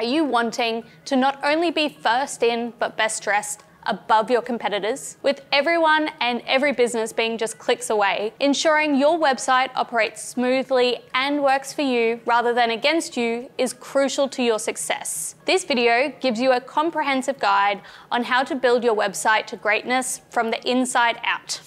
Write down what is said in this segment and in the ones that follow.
Are you wanting to not only be first in, but best dressed above your competitors? With everyone and every business being just clicks away, ensuring your website operates smoothly and works for you rather than against you is crucial to your success. This video gives you a comprehensive guide on how to build your website to greatness from the inside out.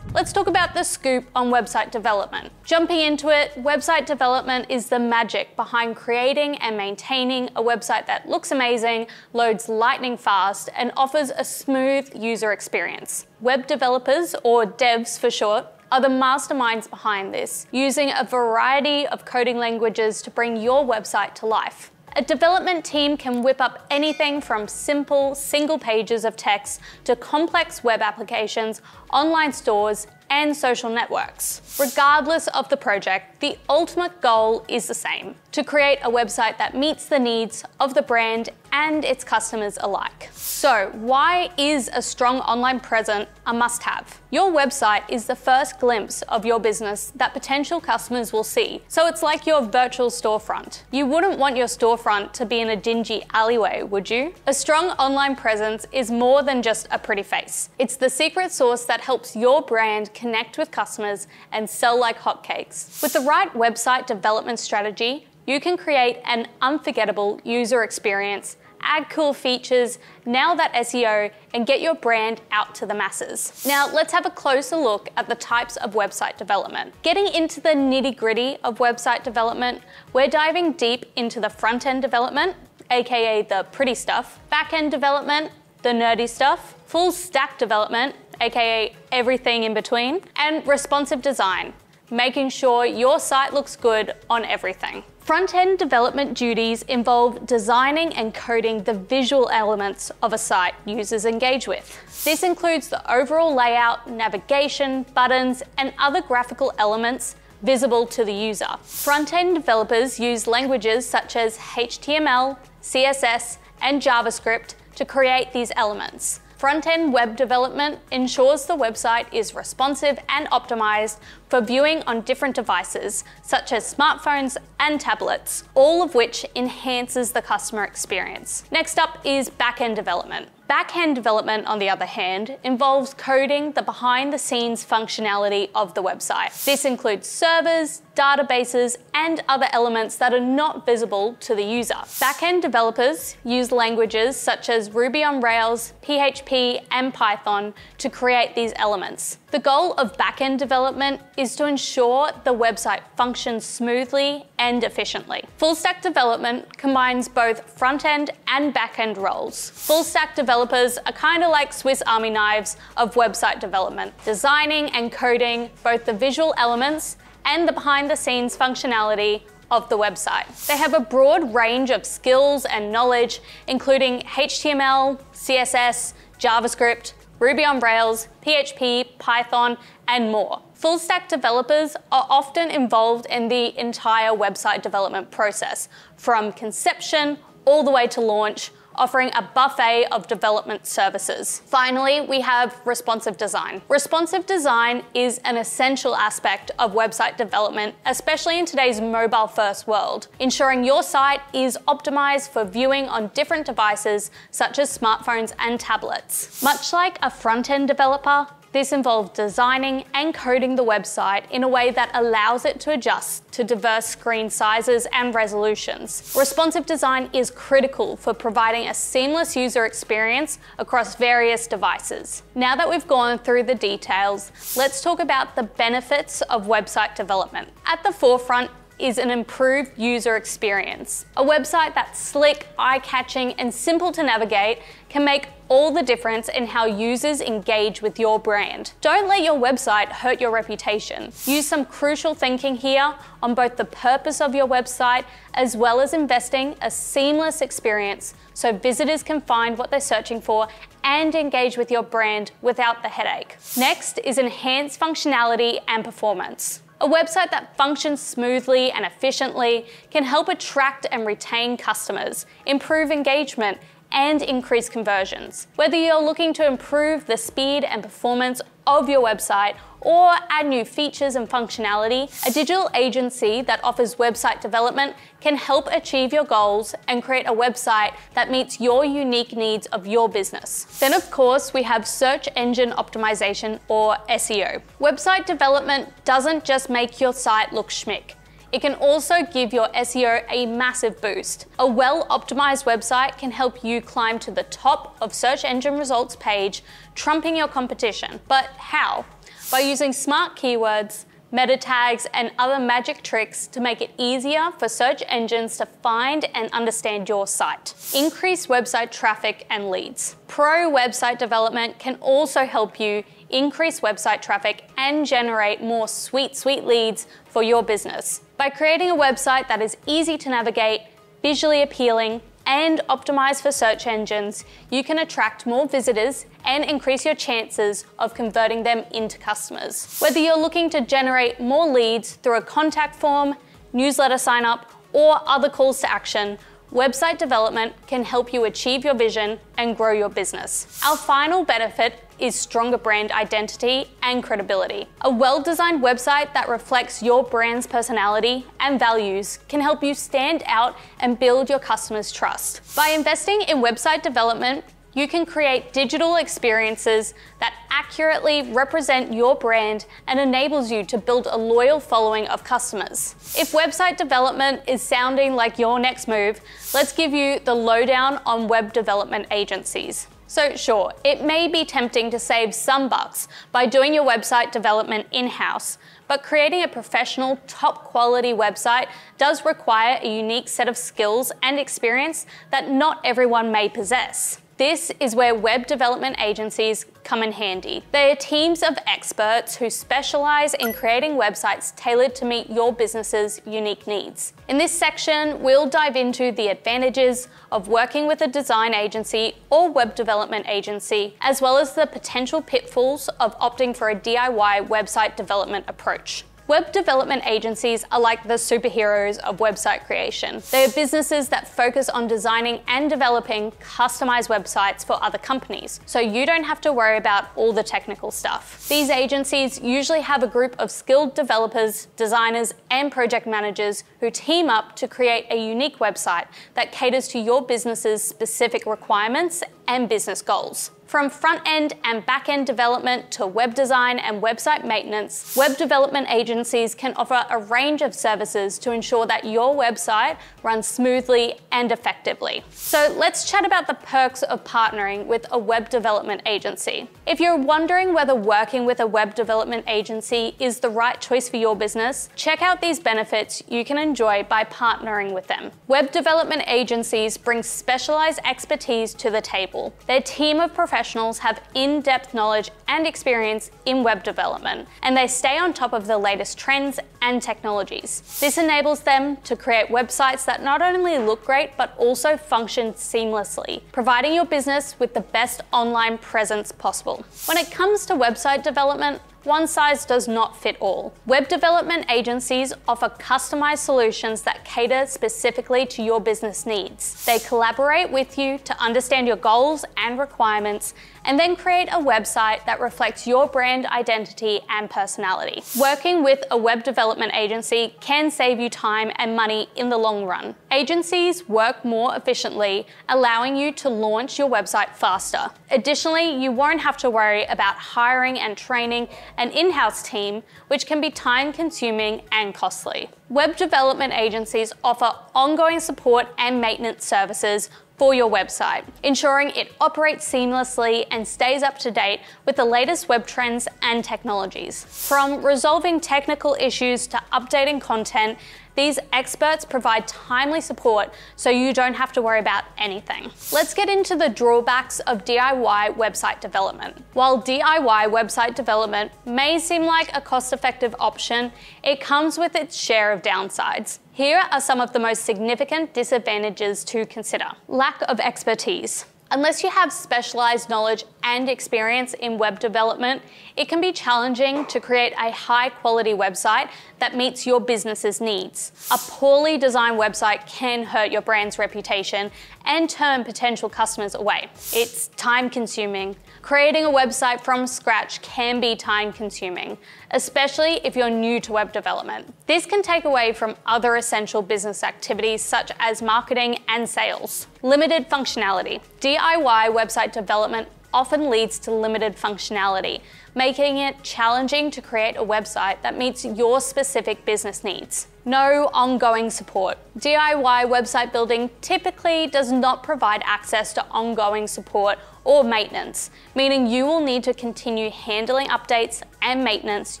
Let's talk about the scoop on website development. Jumping into it, website development is the magic behind creating and maintaining a website that looks amazing, loads lightning fast, and offers a smooth user experience. Web developers, or devs for short, are the masterminds behind this, using a variety of coding languages to bring your website to life. A development team can whip up anything from simple single pages of text to complex web applications, online stores, and social networks. Regardless of the project, the ultimate goal is the same: to create a website that meets the needs of the brand and its customers alike. So, why is a strong online presence a must-have? Your website is the first glimpse of your business that potential customers will see, so it's like your virtual storefront. You wouldn't want your storefront to be in a dingy alleyway, would you? A strong online presence is more than just a pretty face. It's the secret sauce that helps your brand connect with customers and sell like hotcakes. With the right website development strategy, you can create an unforgettable user experience, add cool features, nail that SEO, and get your brand out to the masses. Now, let's have a closer look at the types of website development. Getting into the nitty-gritty of website development, we're diving deep into the front-end development, aka the pretty stuff, back-end development, the nerdy stuff, full stack development, aka everything in between, and responsive design, making sure your site looks good on everything. Front-end development duties involve designing and coding the visual elements of a site users engage with. This includes the overall layout, navigation, buttons, and other graphical elements visible to the user. Front-end developers use languages such as HTML, CSS, and JavaScript to create these elements. Front-end web development ensures the website is responsive and optimized for viewing on different devices, such as smartphones and tablets, all of which enhances the customer experience. Next up is back-end development. Back-end development, on the other hand, involves coding the behind-the-scenes functionality of the website. This includes servers, databases, and other elements that are not visible to the user. Back-end developers use languages such as Ruby on Rails, PHP, and Python to create these elements. The goal of back-end development is to ensure the website functions smoothly and efficiently. Full-stack development combines both front-end and back-end roles. Full-stack developers are kind of like Swiss Army knives of website development, designing and coding both the visual elements and the behind-the-scenes functionality of the website. They have a broad range of skills and knowledge, including HTML, CSS, JavaScript, Ruby on Rails, PHP, Python, and more. Full stack developers are often involved in the entire website development process, from conception all the way to launch, offering a buffet of development services. Finally, we have responsive design. Responsive design is an essential aspect of website development, especially in today's mobile-first world, ensuring your site is optimized for viewing on different devices, such as smartphones and tablets. Much like a front-end developer, this involves designing and coding the website in a way that allows it to adjust to diverse screen sizes and resolutions. Responsive design is critical for providing a seamless user experience across various devices. Now that we've gone through the details, let's talk about the benefits of website development. At the forefront is an improved user experience. A website that's slick, eye-catching, and simple to navigate can make all the difference in how users engage with your brand. Don't let your website hurt your reputation. Use some crucial thinking here on both the purpose of your website as well as investing a seamless experience so visitors can find what they're searching for and engage with your brand without the headache. Next is enhanced functionality and performance. A website that functions smoothly and efficiently can help attract and retain customers, improve engagement, and increase conversions. Whether you're looking to improve the speed and performance of your website or add new features and functionality, a digital agency that offers website development can help achieve your goals and create a website that meets your unique needs of your business. Then of course, we have search engine optimization, or SEO. Website development doesn't just make your site look schmick. It can also give your SEO a massive boost. A well-optimized website can help you climb to the top of search engine results page, trumping your competition. But how? By using smart keywords, meta tags, and other magic tricks to make it easier for search engines to find and understand your site. Increase website traffic and leads. Pro website development can also help you increase website traffic and generate more sweet leads for your business. By creating a website that is easy to navigate, visually appealing, and optimized for search engines, you can attract more visitors and increase your chances of converting them into customers. Whether you're looking to generate more leads through a contact form, newsletter sign up, or other calls to action, website development can help you achieve your vision and grow your business. Our final benefit is stronger brand identity and credibility. A well-designed website that reflects your brand's personality and values can help you stand out and build your customers' trust. By investing in website development, you can create digital experiences that accurately represent your brand and enables you to build a loyal following of customers. If website development is sounding like your next move, let's give you the lowdown on web development agencies. So sure, it may be tempting to save some bucks by doing your website development in-house, but creating a professional, top-quality website does require a unique set of skills and experience that not everyone may possess. This is where web development agencies come in handy. They are teams of experts who specialize in creating websites tailored to meet your business's unique needs. In this section, we'll dive into the advantages of working with a design agency or web development agency, as well as the potential pitfalls of opting for a DIY website development approach. Web development agencies are like the superheroes of website creation. They are businesses that focus on designing and developing customized websites for other companies, so you don't have to worry about all the technical stuff. These agencies usually have a group of skilled developers, designers, and project managers who team up to create a unique website that caters to your business's specific requirements and business goals. From front-end and back-end development to web design and website maintenance, web development agencies can offer a range of services to ensure that your website runs smoothly and effectively. So let's chat about the perks of partnering with a web development agency. If you're wondering whether working with a web development agency is the right choice for your business, check out these benefits you can enjoy by partnering with them. Web development agencies bring specialized expertise to the table. Their team of professionals have in-depth knowledge and experience in web development, and they stay on top of the latest trends and technologies. This enables them to create websites that not only look great but also function seamlessly, providing your business with the best online presence possible. When it comes to website development, one size does not fit all. Web development agencies offer customized solutions that cater specifically to your business needs. They collaborate with you to understand your goals and requirements, and then create a website that reflects your brand identity and personality. Working with a web development agency can save you time and money in the long run. Agencies work more efficiently, allowing you to launch your website faster. Additionally, you won't have to worry about hiring and training an in-house team, which can be time-consuming and costly. Web development agencies offer ongoing support and maintenance services for your website, ensuring it operates seamlessly and stays up to date with the latest web trends and technologies. From resolving technical issues to updating content, these experts provide timely support so you don't have to worry about anything. Let's get into the drawbacks of DIY website development. While DIY website development may seem like a cost-effective option, it comes with its share of downsides. Here are some of the most significant disadvantages to consider. Lack of expertise. Unless you have specialized knowledge and experience in web development, it can be challenging to create a high-quality website that meets your business's needs. A poorly designed website can hurt your brand's reputation and turn potential customers away. It's time-consuming. Creating a website from scratch can be time-consuming, especially if you're new to web development. This can take away from other essential business activities such as marketing and sales. Limited functionality. DIY website development often leads to limited functionality, making it challenging to create a website that meets your specific business needs. No ongoing support. DIY website building typically does not provide access to ongoing support or maintenance, meaning you will need to continue handling updates and maintenance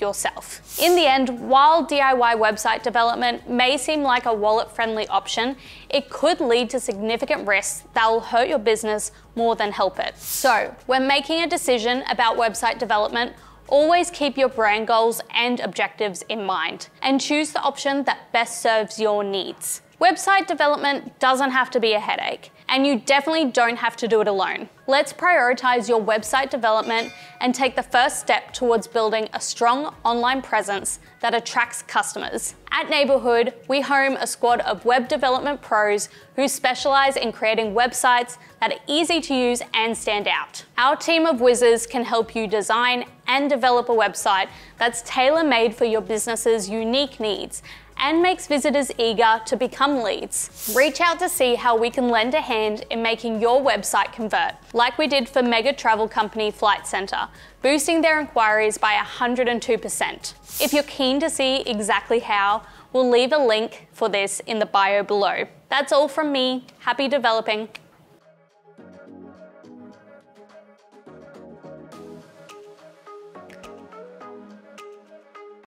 yourself. In the end, while DIY website development may seem like a wallet-friendly option, it could lead to significant risks that will hurt your business more than help it. So, when making a decision about website development, always keep your brand goals and objectives in mind and choose the option that best serves your needs. Website development doesn't have to be a headache, and you definitely don't have to do it alone. Let's prioritize your website development and take the first step towards building a strong online presence that attracts customers. At Neighbourhood, we home a squad of web development pros who specialise in creating websites that are easy to use and stand out. Our team of whizzes can help you design and develop a website that's tailor-made for your business's unique needs and makes visitors eager to become leads. Reach out to see how we can lend a hand in making your website convert, like we did for Mega Travel Company Flight Center, boosting their inquiries by 102%. If you're keen to see exactly how, we'll leave a link for this in the bio below. That's all from me. Happy developing.